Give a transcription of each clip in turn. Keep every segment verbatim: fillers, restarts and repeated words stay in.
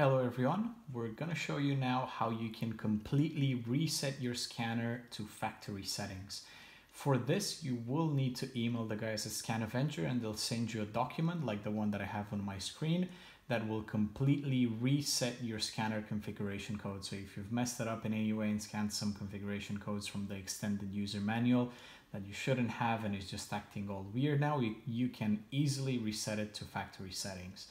Hello everyone, we're gonna show you now how you can completely reset your scanner to factory settings. For this, you will need to email the guys at ScanAvenger and they'll send you a document like the one that I have on my screen that will completely reset your scanner configuration code. So if you've messed it up in any way and scanned some configuration codes from the extended user manual that you shouldn't have and is just acting all weird now, you, you can easily reset it to factory settings.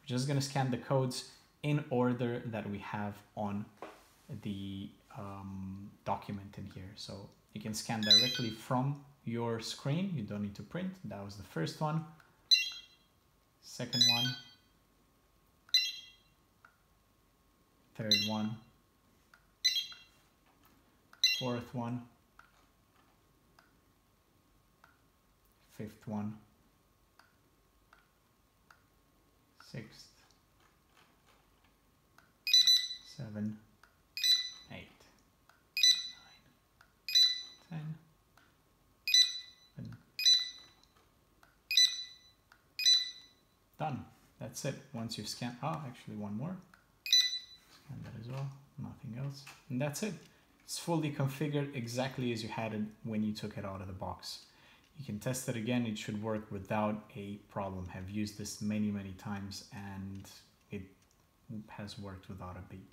We're just gonna scan the codes in order that we have on the um, document in here. So you can scan directly from your screen. You don't need to print. That was the first one. Second one. Third one. Fourth one. Fifth one. Sixth. Seven, eight, nine, ten, eleven. Done. That's it. Once you've scanned, oh, actually one more. Scan that as well. Nothing else. And that's it. It's fully configured exactly as you had it when you took it out of the box. You can test it again. It should work without a problem. I've used this many, many times and it has worked without a beat.